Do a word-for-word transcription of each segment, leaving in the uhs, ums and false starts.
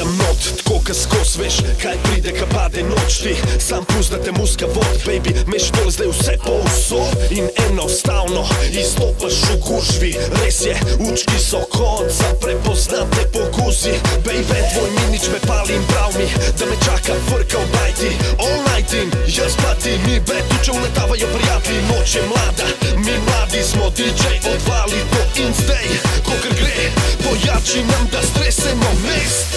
gledam not, tko ka skos veš, kaj pride ka pade noč ti sam puzdate muska vod, baby meš to zdaj vse povsod in enostavno izstopaš v gužvi, res je, učki so konca, prepoznate po guzi, baby tvoj minič me pali in prav mi, da me čaka vrka v bajti, all night in jaz pati, mi bretuče uletavajo prijatelji, noč je mlada, mi mladi smo, di džej odvali to in zdaj, kakor gre, pojači nam da stresemo mest.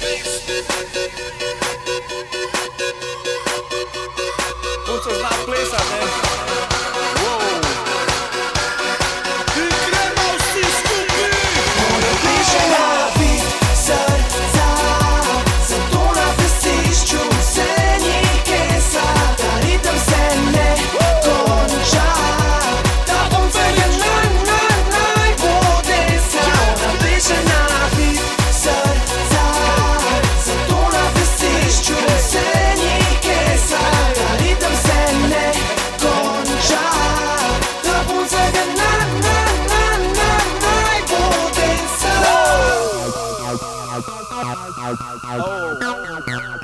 Punca zna plesat, ne? I gremo vsi skupaj! Moram bliže na bit srca, zato na vesišču se nikje sa, ta ritem se ne konča, ta bom verjet naj, naj, naj bude sa. Moram bliže na bit srca, zato na vesišču se nikje sa, ta ritem se ne konča, ta bom verjet naj, naj, naj, naj,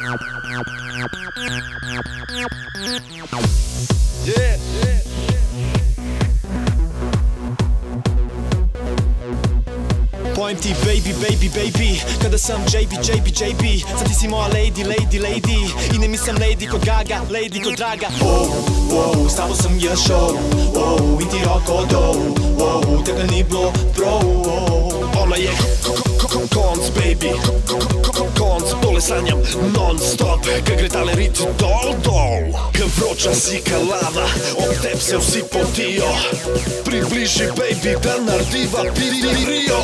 naj bude sa. Yeah, yeah, yeah. Pojem ti baby, baby, baby, kada sam džej bi, džej bi, džej bi. Sad ti si moja lady, lady, lady. I ne mislim lady kot Gaga, lady kot Draga. Wow, wow, stavo sam ja show. Wow, in ti roko do. Wow, tega ni bilo prav. Ona je konc, baby, konc, bole sanjam non-stop, kaj gre tale rit dol, dol. Kaj vroča si ka lava, ob teb se vsi potijo, približi, baby, da narediva dirijo.